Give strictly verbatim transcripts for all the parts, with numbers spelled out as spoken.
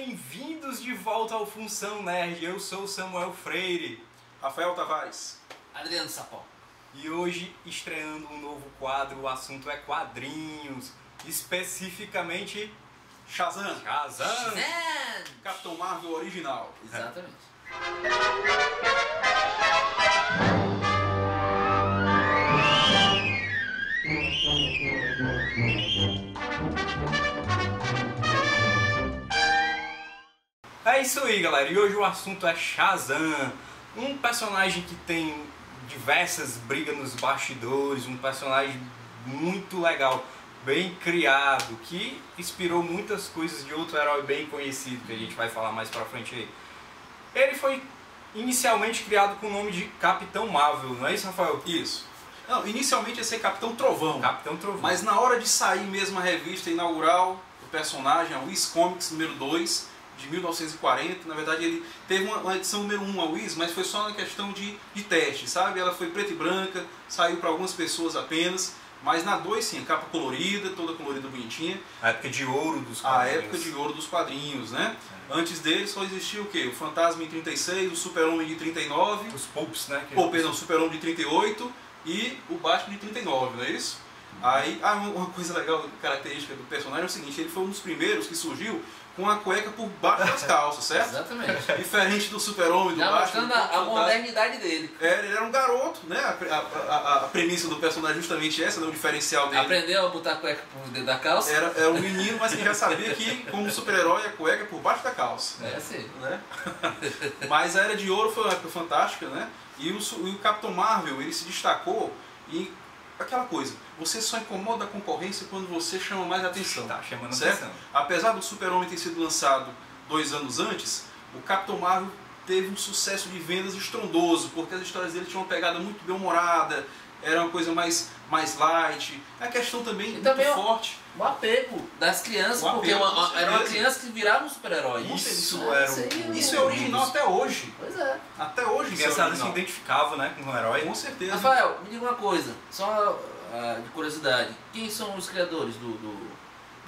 Bem-vindos de volta ao Função Nerd. Eu sou o Samuel Freire, Rafael Tavares, Adriano Sapó. E hoje estreando um novo quadro, o assunto é quadrinhos, especificamente Shazam, Shazam, Shazam. Capitão Marvel original. Exatamente. É isso aí, galera, e hoje o assunto é Shazam, um personagem que tem diversas brigas nos bastidores, um personagem muito legal, bem criado, que inspirou muitas coisas de outro herói bem conhecido, que a gente vai falar mais pra frente aí. Ele foi inicialmente criado com o nome de Capitão Marvel, não é isso, Rafael? Isso. Não, inicialmente ia ser Capitão Trovão, Capitão Trovão. Mas na hora de sair mesmo a revista inaugural do personagem, a Wiz Comics número dois, de mil novecentos e quarenta, na verdade ele teve uma edição número um, a Wiz, mas foi só na questão de, de teste, sabe? Ela foi preta e branca, saiu para algumas pessoas apenas, mas na dois sim, capa colorida, toda colorida, bonitinha. A época de ouro dos quadrinhos. A época de ouro dos quadrinhos, né? É. Antes dele só existia o quê? O Fantasma em trinta e seis, o Super-Homem de trinta e nove. Os Pulps, né? Que... Pô, perdão, o Super-Homem de trinta e oito e o Batman de trinta e nove, não é isso? Aí, ah, uma coisa legal, característica do personagem é o seguinte, ele foi um dos primeiros que surgiu com a cueca por baixo das calças, certo? Exatamente. Diferente do Super-Homem, do Batman. Mostrando a modernidade dele. É, ele era um garoto, né? A, a, a, a premissa do personagem é justamente essa, né? O diferencial dele. Aprendeu a botar a cueca por dentro da calça. Era, era um menino, mas que já sabia que, como super-herói, a cueca é por baixo da calça. É, né? Sim. Né? Mas a Era de Ouro foi uma época fantástica, né? E o, e o Capitão Marvel, ele se destacou em... Aquela coisa, você só incomoda a concorrência quando você chama mais atenção. Tá chamando atenção. Apesar do Super-Homem ter sido lançado dois anos antes, o Capitão Marvel teve um sucesso de vendas estrondoso, porque as histórias dele tinham uma pegada muito bem-humorada, era uma coisa mais, mais light. A questão também e muito forte. O apego das crianças, apego, porque uma, uma, era uma criança que virava um super-herói. Isso, isso, era um, isso é original isso. Até hoje. Pois é. Até hoje isso é se identificava, né, com um herói. Com certeza. Rafael, me diga uma coisa, só uh, de curiosidade. Quem são os criadores do, do,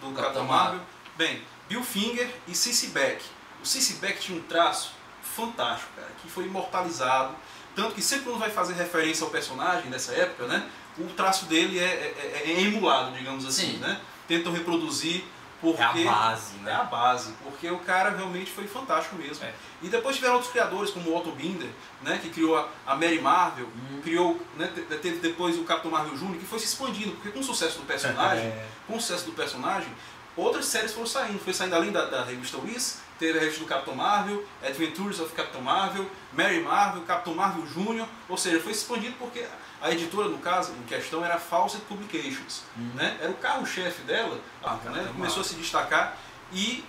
do Capitão Marvel? Bem, Bill Finger e C C. Beck. O C C. Beck tinha um traço fantástico, cara, que foi imortalizado. Tanto que sempre quando vai fazer referência ao personagem dessa época, né, o traço dele é, é, é emulado, digamos assim. Sim. Né? Tentam reproduzir porque... É a base, né? É a base, porque o cara realmente foi fantástico mesmo. É. E depois tiveram outros criadores, como o Otto Binder, né, que criou a, a Mary Marvel, hum. criou, né, teve depois o Capitão Marvel Júnior, que foi se expandindo, porque com o sucesso do personagem, é. com o sucesso do personagem, outras séries foram saindo, foi saindo além da, da revista Wiz, teve a revista do Capitão Marvel, Adventures of Capitão Marvel, Mary Marvel, Capitão Marvel Júnior, ou seja, foi expandido porque a editora, no caso, em questão, era a Fawcett Publications, hum. né? Era o carro-chefe dela, ah, né? Começou Marvel. a se destacar, e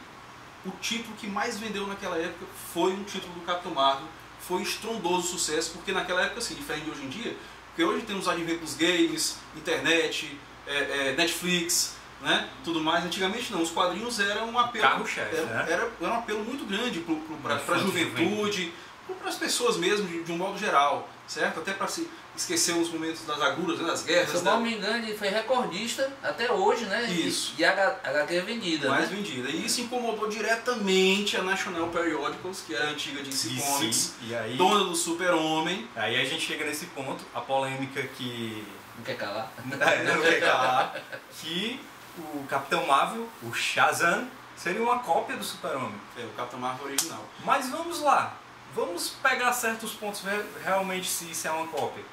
o título que mais vendeu naquela época foi um título do Capitão Marvel, foi estrondoso sucesso, porque naquela época, assim, diferente de hoje em dia, porque hoje temos adventos games, internet, é, é, Netflix... Né? Tudo mais, antigamente não, os quadrinhos eram um apelo, era, né? era, era um apelo muito grande para a juventude, para as pessoas mesmo, de, de um modo geral, certo? Até para se esquecer os momentos das agruras, né? Das guerras. Se eu não me engano, ele foi recordista até hoje, né? Isso. E a H Q é vendida. Mais né? vendida. E isso incomodou diretamente a National Periodicals, que era a antiga de D C Comics, dona do Super-Homem. Aí a gente chega nesse ponto, a polêmica que... Não quer calar. É, não quer calar. Que... O Capitão Marvel, o Shazam, seria uma cópia do Super-Homem. É, o Capitão Marvel original. Mas vamos lá, vamos pegar certos pontos realmente se isso é uma cópia.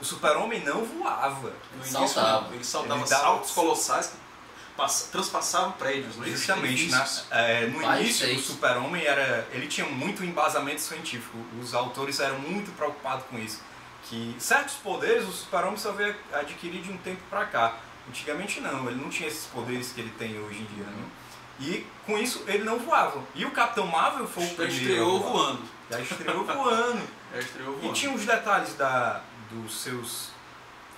O Super-Homem não voava. No início, saltava. Ele saltava ele saltos colossais que transpassavam prédios. Não é? Justamente. Na, é, no Vai início, ser. o Super-Homem era, ele tinha muito embasamento científico. Os autores eram muito preocupados com isso. Que certos poderes o Super-Homem só veio adquirir de um tempo para cá. Antigamente não, ele não tinha esses poderes que ele tem hoje em dia, né? E com isso ele não voava. E o Capitão Marvel foi o primeiro. Estreou voando. Já estreou voando. Já estreou voando. E tinha os detalhes da, dos seus...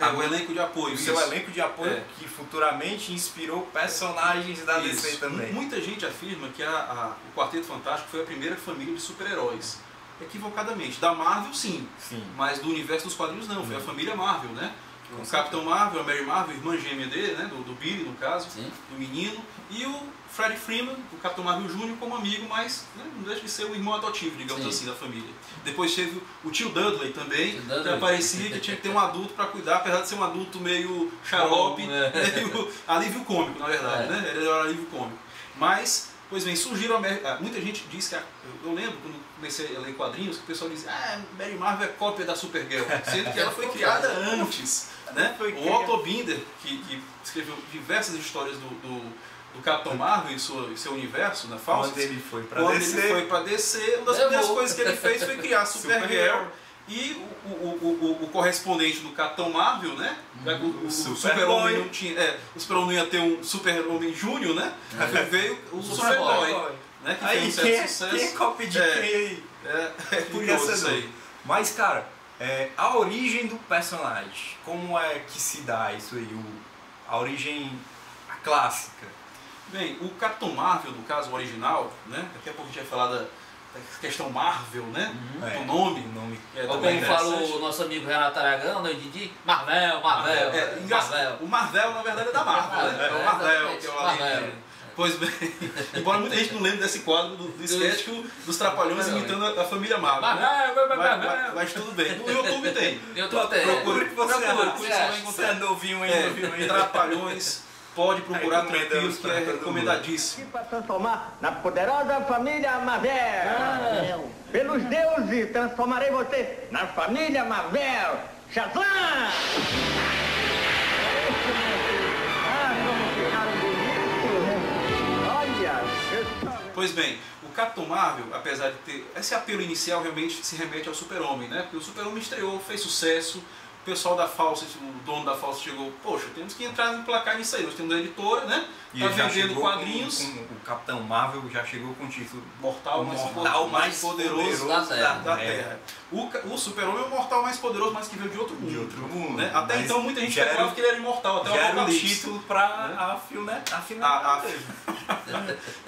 É, o elenco de apoio. O seu elenco de apoio é. que futuramente inspirou personagens da isso. D C também. Muita gente afirma que a, a, o Quarteto Fantástico foi a primeira família de super-heróis. Equivocadamente. Da Marvel sim, sim. mas do universo dos quadrinhos não, foi a família Marvel, né? Com o Capitão Marvel, a Mary Marvel, irmã gêmea dele, né? do, do Billy, no caso, Sim. do menino, e o Freddie Freeman, o Capitão Marvel júnior, como amigo, mas né, não deixa de ser o irmão adotivo, digamos Sim. assim, da família. Depois teve o tio Dudley também, tio Dudley. que aparecia que tinha que ter um adulto para cuidar, apesar de ser um adulto meio xarope, né? meio alívio cômico, na verdade, é. né? Ele era um alívio cômico. Mas, pois bem, surgiram... A... Muita gente diz que... A... Eu lembro, quando comecei a ler quadrinhos, que o pessoal dizia ah, Mary Marvel é cópia da Supergirl, sendo que ela foi criada antes, né? Foi o Otto Binder, que, que escreveu diversas histórias do... do do Capitão Marvel e seu, seu universo, na Fawcett, quando ele foi para D C, descer, uma das Levou. primeiras coisas que ele fez foi criar Supergirl. E o, o, o, o correspondente do Capitão Marvel, né? O, o, o Super-Homem não tinha. É, o Super-Homem ia ter um Super-Homem Júnior, né? É. Aí veio o Superboy, né? Que aí, fez um certo quem, sucesso. Quem de é, quem é, é, é curioso isso aí. Mas, cara, é, a origem do personagem, como é que se dá isso aí? O, a origem a clássica. Bem, o Capitão Marvel, no caso original, né? Daqui a pouco a gente vai falar da, da questão Marvel, né? Uhum. É. O nome. O nome é, como fala o nosso amigo Renato Aragão, né? Didi? Marvel, Marvel. É, é, Marvel. O Marvel, na verdade, é da Marvel, né? É o Marvel, que é o Marvel. Pois bem, embora muita gente não lembre desse quadro do, do estético dos Trapalhões imitando a, a família Marvel. Marvel, né? Marvel, mas, mas, mas tudo bem. No YouTube tem. YouTube tem. Procure que você vai encontrar. É novinho aí, Trapalhões. Pode procurar tranquilo, que é recomendadíssimo. Para transformar na poderosa família Marvel. Ah, pelos deuses, transformarei você na família Marvel. Shazam! Pois bem, o Capitão Marvel, apesar de ter... Esse apelo inicial realmente se remete ao Super-Homem, né? Porque o Super-Homem estreou, fez sucesso. O pessoal da Fawcett, o dono da Fawcett chegou, poxa, temos que entrar no placar nisso aí, nós temos a editora, né? Tá vendendo quadrinhos. Com, com, o Capitão Marvel já chegou com o título Mortal, o mais, mortal mais poderoso, poderoso da Terra. Da Terra. É. O, o Super-Homem é o mortal mais poderoso, mas que veio de outro mundo. De outro mundo. Né? Até então muita gente falava que ele era imortal, até era o título para a filme, né? A filme.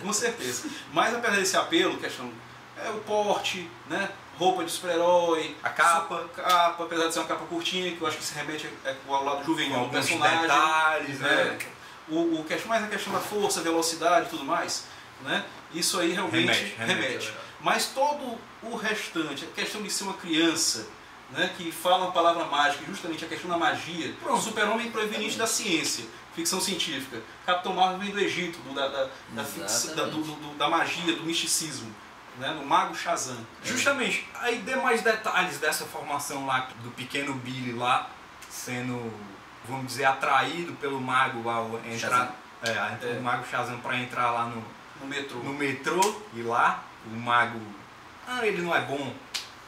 Com certeza. Mas apesar desse apelo, questão é o porte, né? Roupa de super-herói, a capa, capa, apesar de ser uma capa curtinha, que eu acho que se remete ao lado juvenil do personagem. Detalhes, né? É, o, o questão, mais a questão da força, velocidade e tudo mais, né? Isso aí realmente remete. remete, remete. Mas todo o restante, a questão de ser uma criança, né? Que fala uma palavra mágica, justamente a questão da magia. O Super-Homem proveniente da ciência, ficção científica. Capitão Marvel vem do Egito, do, da, da, da, fixa, da, do, do, da magia, do misticismo. Né, no Mago Shazam. É. Justamente, aí dê mais detalhes dessa formação lá, do pequeno Billy lá, sendo, vamos dizer, atraído pelo Mago ao entrar, é, é. o Mago Shazam para entrar lá no, no, metrô. no metrô, e lá o Mago, ah, ele não é bom,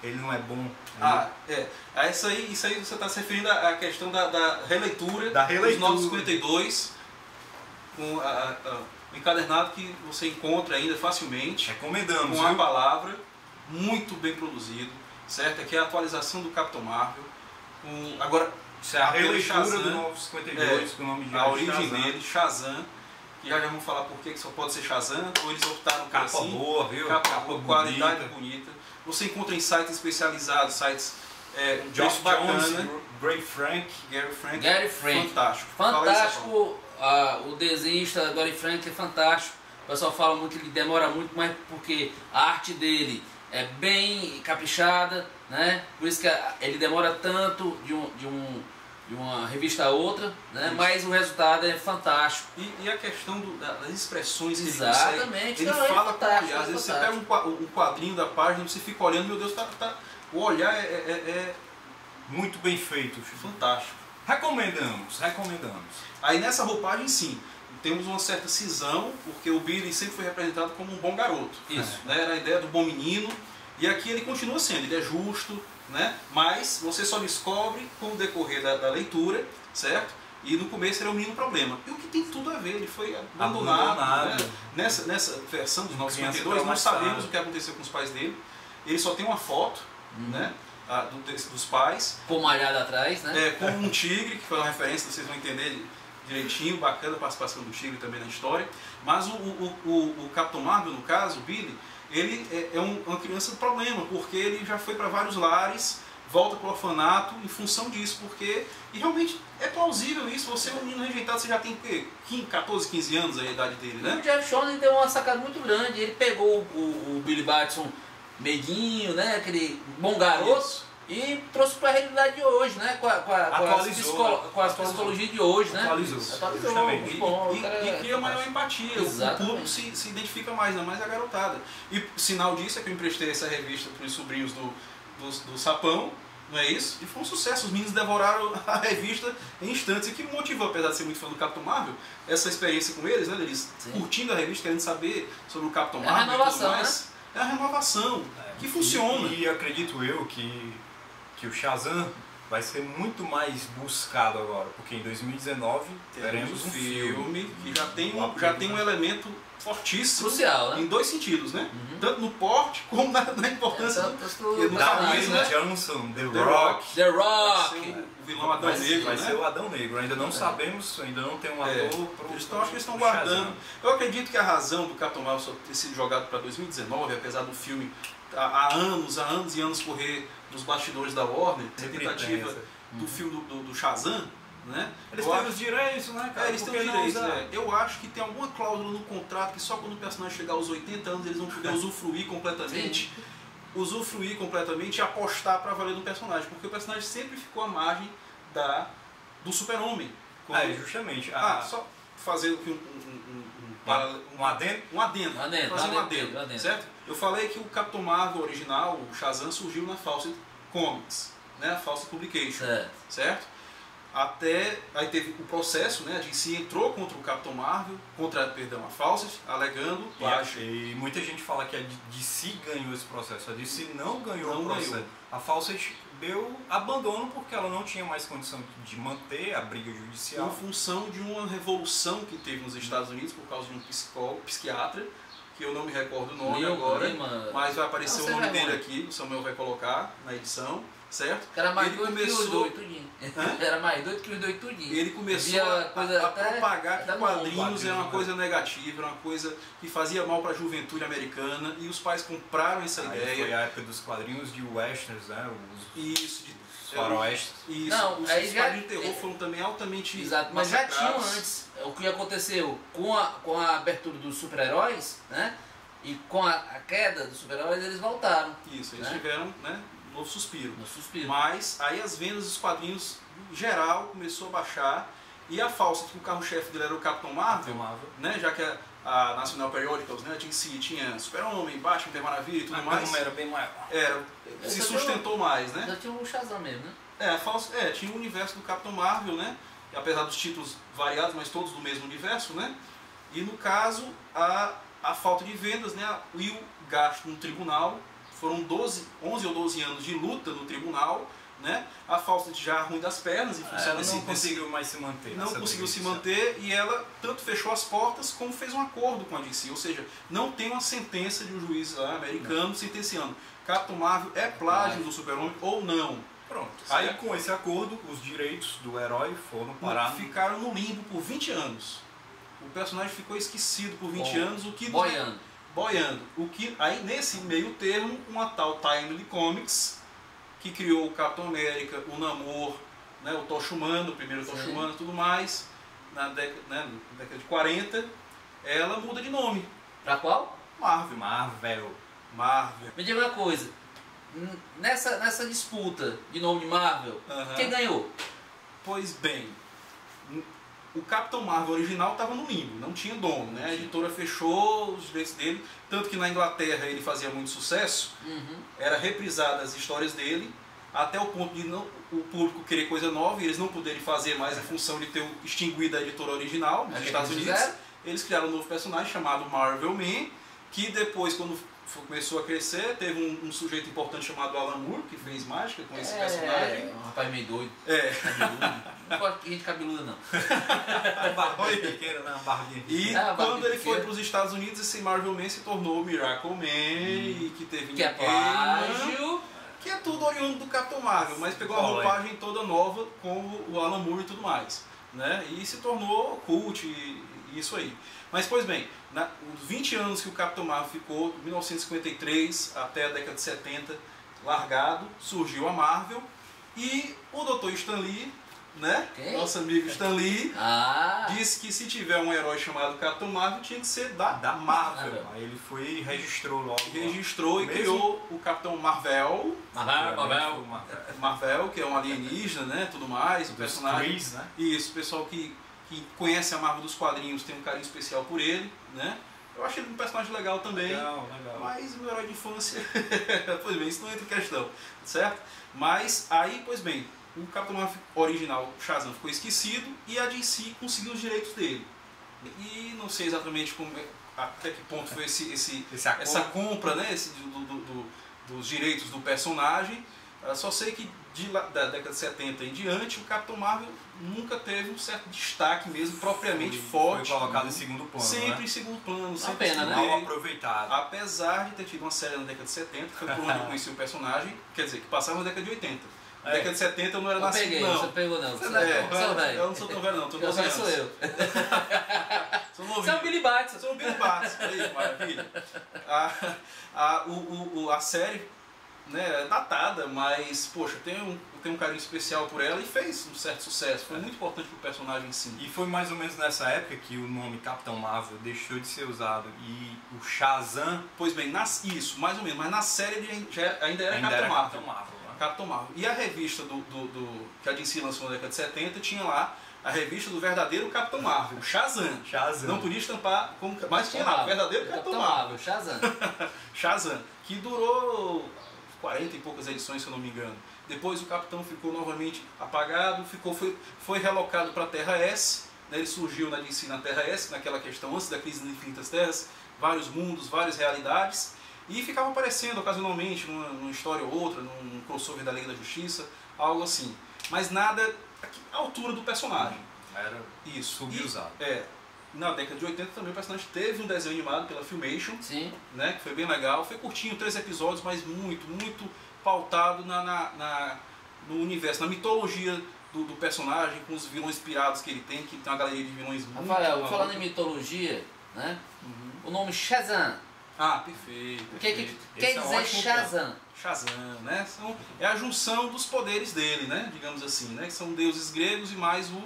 ele não é bom. Ele... Ah, é, ah, isso, aí, isso aí você está se referindo à questão da, da releitura, da releitura dos novecentos e cinquenta e dois, com a... a, a um encadernado que você encontra ainda facilmente. Recomendamos. Com a palavra, muito bem produzido, certo? Aqui é a atualização do Capitão Marvel. O, agora, isso é a releitura do novecentos e cinquenta e dois, é, com o nome de A origem Shazam. dele, Shazam. Que já, já vamos falar por que só pode ser Shazam, ou eles optaram por capa assim. Boa, viu? Capa, capa boa, qualidade bonita. bonita. Você encontra em sites especializados, sites é, Geoff Johns, Gary Frank, Gary Frank. Gary Frank. Fantástico. Fantástico. Ah, o desenhista Gary Frank é fantástico. O pessoal fala muito que ele demora muito, mas porque a arte dele é bem caprichada, né? Por isso que ele demora tanto de, um, de, um, de uma revista a outra, né? Mas o resultado é fantástico. E, e a questão do, das expressões que Exatamente. ele consegue. Ele é fala com Às vezes você pega um, um quadrinho da página e você fica olhando, meu Deus, tá, tá, o olhar é, é, é muito bem feito, fantástico. Recomendamos, recomendamos. Aí nessa roupagem sim, temos uma certa cisão, porque o Billy sempre foi representado como um bom garoto. Isso. É. Né? Era a ideia do bom menino, e aqui ele continua sendo, ele é justo, né? Mas você só descobre com o decorrer da, da leitura, certo? E no começo era um menino problema. E o que tem tudo a ver, ele foi abandonado. abandonado. Né? Nessa, nessa versão dos novecentos e cinquenta e dois, nós sabemos o que aconteceu com os pais dele. Ele só tem uma foto, hum. né? Ah, do, dos pais. Com malhada atrás, né? É, com um tigre, que foi uma referência, vocês vão entender direitinho, bacana a participação do tigre também na história. Mas o, o, o, o Capitão Marvel, no caso, o Billy, ele é, é um, uma criança de problema, porque ele já foi para vários lares, volta pro orfanato em função disso, porque... E realmente é plausível isso, você é um menino rejeitado, você já tem quatorze, quinze anos a idade dele, né? E o Geoff Johns deu uma sacada muito grande, ele pegou o, o Billy Batson meiguinho, né, aquele bom garoto, isso. E trouxe para a realidade de hoje, né, com a, com a, atualizou, com a, psicolo, com a psicologia de hoje, né? Atualizou, atualizou, atualizou. E, bom, e, cara, e cria é maior empatia, exatamente. O público se, se identifica mais, não mais a garotada. E sinal disso é que eu emprestei essa revista para os sobrinhos do, do, do Sapão, não é isso? E foi um sucesso, os meninos devoraram a revista em instantes, e que motivou, apesar de ser muito fã do Capitão Marvel, essa experiência com eles, né, eles Sim. curtindo a revista, querendo saber sobre o Capitão é Marvel e tudo mais. Né? É a renovação, que é, funciona. E, e acredito eu que, que o Shazam vai ser muito mais buscado agora, porque em dois mil e dezenove teremos um filme, filme que já tem um, já tem um elemento fortíssimo, crucial, né? Em dois sentidos, né? Uhum. Tanto no porte como na, na importância é, do, do, do Wiz, né? Johnson, The, The Rock, Rock, The Rock, ser, o vilão Adão vai Negro, vai né? ser o Adão Negro. Ainda não é. sabemos, ainda não tem um ator. É. Pro, eles estão, acho que eles estão guardando. Shazam. Eu acredito que a razão do Capitão Marvel ter sido jogado para dois mil e dezenove, apesar do filme há anos, há anos e anos correr nos bastidores da Warner, a tentativa do filme do, do, do Shazam, né? Eles têm os direitos, né, cara? É, eles têm os direitos, né? Eu acho que tem alguma cláusula no contrato que só quando o personagem chegar aos oitenta anos eles vão poder usufruir completamente, usufruir completamente e apostar para valer no personagem, porque o personagem sempre ficou à margem da, do Super-Homem. Quando... Ah, justamente. Ah, ah, só fazer o que um, um, um Um adendo? Um adendo. Um adendo, fazer um adendo, adendo, adendo, certo? Eu falei que o Capitão Marvel original, o Shazam, surgiu na Fawcett Comics, né? A Fawcett Publications, certo. certo? Até, aí teve o processo, né? A D C entrou contra o Capitão Marvel, contra, perdão, a Fawcett, alegando baixo. E, e muita gente fala que a D C ganhou esse processo, a D C não ganhou não o processo. Ganhou. A Fawcett deu abandono porque ela não tinha mais condição de manter a briga judicial. Em função de uma revolução que teve nos Estados Unidos por causa de um psicólogo, psiquiatra, que eu não me recordo o nome Meu agora, Lima. mas vai aparecer não, o nome dele aqui, o Samuel vai colocar na edição, certo? Era mais doido começou... que os dois Era mais doido que os dois tudinho. Ele começou a, a, a propagar que quadrinhos era uma coisa negativa, era uma coisa que fazia mal para a juventude americana, e os pais compraram essa Aí ideia. Foi a época dos quadrinhos de westerns, né? Os... Isso, de faroeste. Isso, não, os, aí os já, quadrinhos de terror foram também altamente Exato, mas já tinham antes. O que aconteceu com a, com a abertura dos super-heróis, né? E com a, a queda dos super-heróis, eles voltaram. Isso, eles né? tiveram, né? No suspiro. No suspiro. Mas aí as vendas dos quadrinhos em geral começou a baixar, e a Fawcett, que o carro-chefe dele era o Capitão Marvel, Marvel. Né, já que a, a National Periodicals, né, tinha, tinha Super-Homem, Batman, Mulher Maravilha e tudo a mais. Era bem maior. Era, se sustentou um, mais, né? Já tinha um Shazam mesmo, né? É, a Fawcett, é, tinha o universo do Capitão Marvel, né? E, apesar dos títulos variados, mas todos do mesmo universo, né? E no caso, a, a falta de vendas, né? E o gasto no tribunal. Foram doze, onze ou doze anos de luta no tribunal, né? A Fawcett já ruim das pernas, em função desse, não conseguiu mais se manter. Não conseguiu se manter, e ela tanto fechou as portas como fez um acordo com a D C. Ou seja, não tem uma sentença de um juiz lá, americano não. sentenciando. Capitão Marvel é plágio do Super-Homem ou não. Pronto. Aí com esse acordo, os direitos do herói foram parar. Ficaram no limbo por vinte anos. O personagem ficou esquecido por vinte Bom, anos, o que... Boiando. Boiando. O que, aí, nesse meio termo, uma tal Timely Comics, que criou o Capitão América, o Namor, né, o Tocha Humana, o primeiro Tocha Humana e tudo mais, na década, né, na década de quarenta, ela muda de nome. Pra qual? Marvel. Marvel. Marvel. Me diga uma coisa, nessa, nessa disputa de nome Marvel, uh-huh. quem ganhou? Pois bem, o Capitão Marvel original estava no limbo, não tinha dono, né? A editora fechou os direitos dele, tanto que na Inglaterra ele fazia muito sucesso, uhum. era reprisada as histórias dele, até o ponto de não, o público querer coisa nova e eles não poderem fazer mais em função de ter extinguido a editora original nos Estados Unidos. Eles criaram um novo personagem chamado Marvel Man, que depois, quando começou a crescer, teve um, um sujeito importante chamado Alan Moore, que fez mágica com esse é, personagem. É, um rapaz meio doido. É. Não pode ter gente cabeluda, não. Barbinha pequena, não, barbinha. E ah, quando ele foi para os Estados Unidos, esse Marvel Man se tornou o Miracle Man, hum. que teve... Que é plágio. Que é tudo oriundo do Capitão Marvel, mas pegou oh, a roupagem é. toda nova com o Alan Moore e tudo mais. Né? E se tornou cult e, e isso aí. Mas, pois bem, na, os vinte anos que o Capitão Marvel ficou, de mil novecentos e cinquenta e três até a década de setenta, largado, surgiu a Marvel e o doutor Stan Lee, né? Quem? Nosso amigo Stan Lee, ah. disse que se tiver um herói chamado Capitão Marvel tinha que ser da, da Marvel. Marvel. Aí ele foi e registrou logo. Registrou e mesmo? Criou o Capitão Marvel. Marvel, Marvel, Marvel, que é um alienígena, né? Tudo mais, um personagem. Wiz, né? Isso, o pessoal que, que conhece a Marvel dos quadrinhos tem um carinho especial por ele, né? Eu achei ele um personagem legal também, legal, legal. Mas o herói de infância, pois bem, isso não entra em questão, certo? Mas aí, pois bem, o Capitão Marvel original, Shazam, ficou esquecido e a D C conseguiu os direitos dele. E não sei exatamente como, até que ponto foi esse, esse, esse essa compra, né, esse, do, do, do, dos direitos do personagem. Eu só sei que de, da década de setenta em diante, o Capitão Marvel nunca teve um certo destaque mesmo, propriamente foi, forte. Foi colocado em segundo plano, sempre, né? Em segundo plano, sempre em segundo plano, aproveitado. Apesar de ter tido uma série na década de setenta, que foi por onde eu conheci o personagem, quer dizer, que passava na década de oitenta. Na é. década de setenta eu não era eu nascido, peguei, não. Você pegou, não. Você é, não sou velho. Eu não sou tão velho, não. Tô eu sou eu. Sou novinho. Você é um Billy Batson. Sou um Billy Batson. Aí, maravilha. A, a, o, o, a série... né, datada, mas poxa, tem um, tem um carinho especial por ela e fez um certo sucesso, foi é. muito importante para o personagem, sim. E foi mais ou menos nessa época que o nome Capitão Marvel deixou de ser usado e o Shazam... Pois bem, nas, isso, mais ou menos, mas na série ele já, ainda era ainda Capitão era Marvel. Capitão Marvel, né? Capitão Marvel. E a revista do, do, do, que a D C lançou na década de setenta tinha lá a revista do verdadeiro Capitão Marvel, Shazam. Shazam. Não podia estampar, como, mas tinha lá, o verdadeiro Capitão, Capitão Marvel, Shazam. Shazam, que durou... quarenta e poucas edições, se eu não me engano. Depois o Capitão ficou novamente apagado, ficou, foi, foi relocado para a Terra S, né? Ele surgiu na D C na Terra S, naquela questão antes da crise das infinitas terras, vários mundos, várias realidades, e ficava aparecendo ocasionalmente numa, numa história ou outra, num, num crossover da Liga da Justiça, algo assim. Mas nada à altura do personagem. Era isso, subusado. E, é, na década de oitenta também o personagem teve um desenho animado pela Filmation, sim, né, que foi bem legal, foi curtinho, três episódios, mas muito, muito pautado na, na, na, no universo, na mitologia do, do personagem, com os vilões pirados que ele tem, que tem uma galeria de vilões muito... Rafael, falando em mitologia, né, uhum. o nome Shazam. Ah, perfeito. O que, que quer é dizer Shazam? Shazam, né, são, é a junção dos poderes dele, né, digamos assim, né, que são deuses gregos e mais o...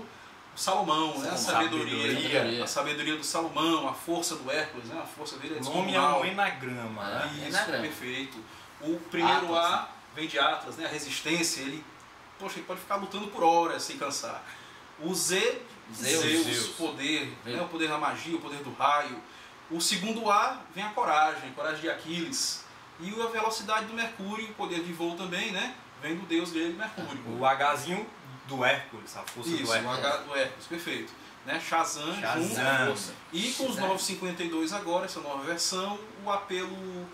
O Salomão, Salomão, né? A sabedoria, sabedoria, a sabedoria do Salomão, a força do Hércules, né? A força dele é descomunal. O nome é um enagrama, né? Isso, enagrama. Perfeito. O primeiro Atlas, A vem de Atlas, né? A resistência, ele, poxa, ele pode ficar lutando por horas sem cansar. O Z, Zeus, Zeus, Zeus. Poder, né? O poder da magia, o poder do raio. O segundo A vem a coragem, a coragem de Aquiles. E a velocidade do Mercúrio, o poder de voo também, né? Vem do deus dele, Mercúrio. O Hzinho do Hércules, a força isso, do Hércules. Isso, o H do Hércules, perfeito. Né? Shazam, Shazam junto com força. E com os novecentos e cinquenta e dois agora, essa nova versão, o apelo...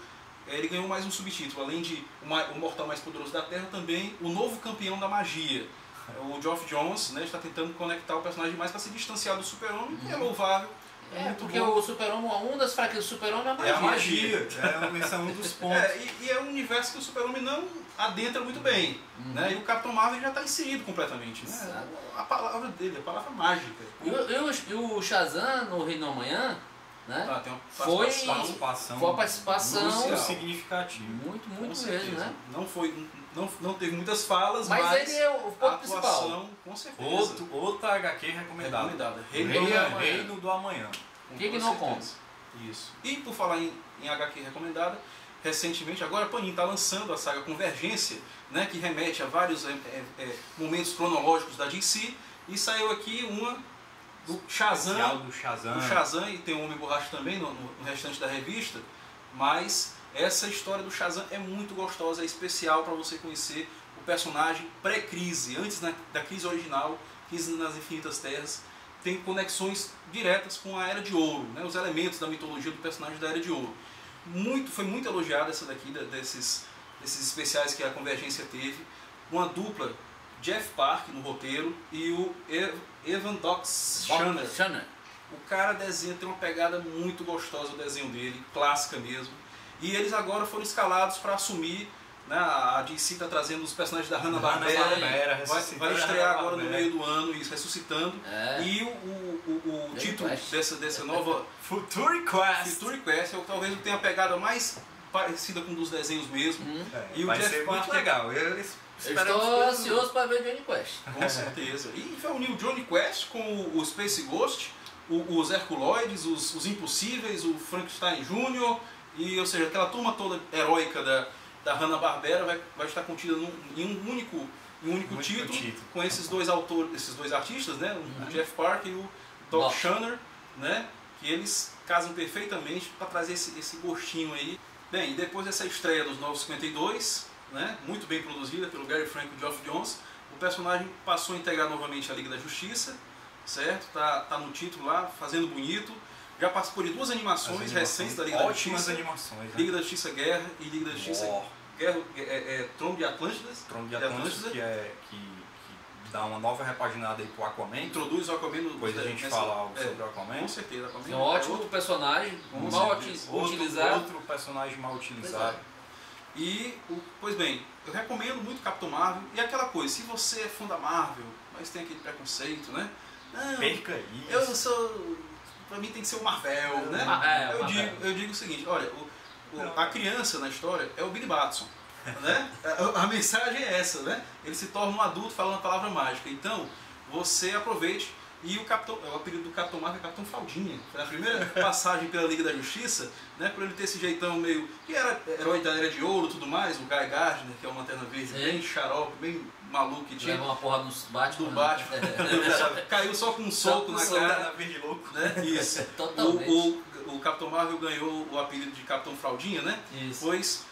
Ele ganhou mais um subtítulo, além de o mortal mais poderoso da Terra, também o novo campeão da magia. O Geoff Johns, né, está tentando conectar o personagem mais para se distanciar do Super-Homem, que é louvável. É, muito porque bom. O Super-Homem, uma das fraquezas do Super-Homem é a magia. É a magia, é um dos pontos. É, e, e é um universo que o Super-Homem não adentra muito bem. Uhum. Né? E o Capitão Marvel já está inserido completamente. Né? A palavra dele, a palavra mágica. E, e, o, e o Shazam, no Reino do Amanhã, né? Ah, tem uma foi, participação foi uma participação significativa. Muito, muito mesmo. Né? Não, foi, não, não teve muitas falas, mas, mas ele é o ponto principal. Com certeza. Outro, outra H Q recomendada. recomendada. Reino, Reino, do Amanhã. Reino do Amanhã. O que, que não conta? Isso. E por falar em, em H Q recomendada, recentemente, agora a Panini está lançando a saga Convergência, né, que remete a vários é, é, momentos cronológicos da D C, e saiu aqui uma do Shazam, do Shazam. Do Shazam, e tem o Homem Borracha também no, no restante da revista, mas essa história do Shazam é muito gostosa, é especial para você conhecer o personagem pré-crise, antes na, da crise original, crise nas infinitas terras, tem conexões diretas com a Era de Ouro, né, os elementos da mitologia do personagem da Era de Ouro. Muito, foi muito elogiada essa daqui, desses, desses especiais que a Convergência teve. Uma dupla, Jeff Park no roteiro e o Evan Doc Shaner. O cara desenha, tem uma pegada muito gostosa o desenho dele, clássica mesmo. E eles agora foram escalados para assumir, né, a D C está trazendo os personagens da Hanna-Barbera, vai, vai estrear agora no meio do ano, isso, ressuscitando. É. E o, o, o, o título dessa, dessa nova... Future Quest. Future Quest é o que talvez tenha a pegada mais parecida com um dos desenhos mesmo. Hum. É, e vai o Geoff ser Parker... muito legal. Eu estou ansioso para ver o Johnny Quest. Com certeza. E reuniu o Johnny Quest com o Space Ghost, o, os Herculoides, os, os Impossíveis, o Frankenstein Júnior E, ou seja, aquela turma toda heróica da, da Hanna-Barbera vai, vai estar contida num, em um único, em um único, único título, título, com esses dois autores, esses dois artistas, né? Uhum. O Geoff Parker e o Doc Shaner, né? Que eles casam perfeitamente para trazer esse, esse gostinho aí. Bem, depois dessa estreia dos Novos cinquenta e dois, né, muito bem produzida pelo Gary Frank e Geoff Johns, o personagem passou a integrar novamente a Liga da Justiça, certo? Tá, tá no título lá, fazendo bonito. Já participou de duas animações, animações recentes da Liga da Justiça. Animações, né? Liga da Justiça Guerra e Liga da Justiça oh. Guerra, é, é, Trono de Atlântidas. Trono de Atlântidas, que, é, que, que dá uma nova repaginada aí pro Aquaman. Introduz o Aquaman no... Depois a gente nessa, fala algo é, sobre o Aquaman. Com certeza. Aquaman é um ótimo outro personagem, com mal certeza. utilizado. Outro, outro personagem mal utilizado. É. E, o, pois bem, eu recomendo muito Capitão Marvel. E aquela coisa, se você é fã da Marvel, mas tem aquele preconceito, né? Não, perca isso. Eu não sou... Pra mim tem que ser o Marvel, né? É, eu, Marvel. Digo, eu digo o seguinte, olha, o, o, a criança na história é o Billy Batson, né? A, a mensagem é essa, né? Ele se torna um adulto falando a palavra mágica. Então, você aproveite. E o Capitão, o apelido do Capitão Marvel é Capitão Faldinha. Foi a primeira passagem pela Liga da Justiça, né? Por ele ter esse jeitão meio... que era herói da Era de Ouro e tudo mais, o Guy Gardner, que é uma lanterna verde, Sim. bem xarope, bem... maluco que tinha. Levou uma porra do Batman. Do Batman. É. Caiu só com um soco na cara. Verde louco, né? Isso. Totalmente. O, o, o Capitão Marvel ganhou o apelido de Capitão Fraldinha, né? Isso. Pois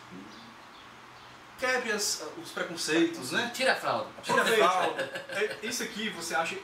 quebre as, os preconceitos, né? Tira a fralda. Tira a fralda. Isso aqui você acha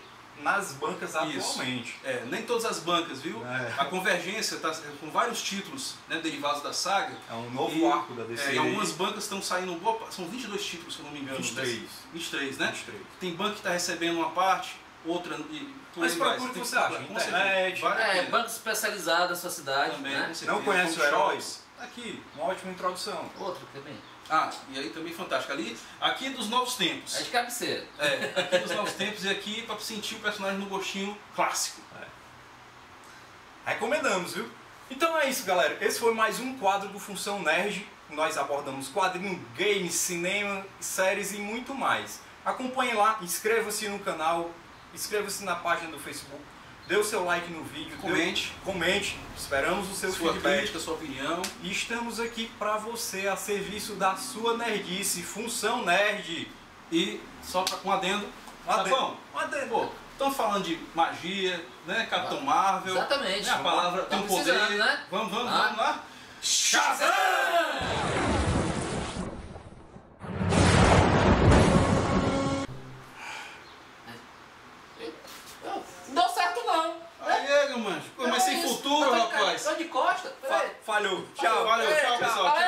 nas bancas atualmente. É, nem todas as bancas, viu? É. A Convergência está com vários títulos, né, derivados da saga. É um novo e, arco da D C. É, e algumas bancas estão saindo... Boa, são vinte e dois títulos, se eu não me engano. vinte e três. vinte e três, né? vinte e três. Tem banca que está recebendo uma parte, outra... E, mas procura o que você acha. Internet, é, é banca especializada da sua cidade. Também, né? Não conhece o Heróis? Aqui, uma ótima introdução. Outro também. Ah, e aí também fantástico. Ali, aqui é dos Novos Tempos. É de cabeceira. É, aqui dos Novos Tempos e aqui para sentir o personagem no gostinho clássico. É. Recomendamos, viu? Então é isso, galera. Esse foi mais um quadro do Função Nerd. Nós abordamos quadrinho, game, cinema, séries e muito mais. Acompanhe lá, inscreva-se no canal, inscreva-se na página do Facebook. Dê o seu like no vídeo, comente, deu, comente, esperamos o seu sua feedback, crítica, sua opinião. E estamos aqui para você, a serviço da sua nerdice, Função Nerd. E só pra, um adendo, Tapão, um adendo. Estamos falando de magia, né, Capitão ah, Marvel. Exatamente. Né, a palavra tem um poder. Né? Vamos, vamos, ah. vamos lá. Shazam! Mas sem futuro, rapaz. Só de costa. Falhou. Tchau, valeu. Tchau, pessoal.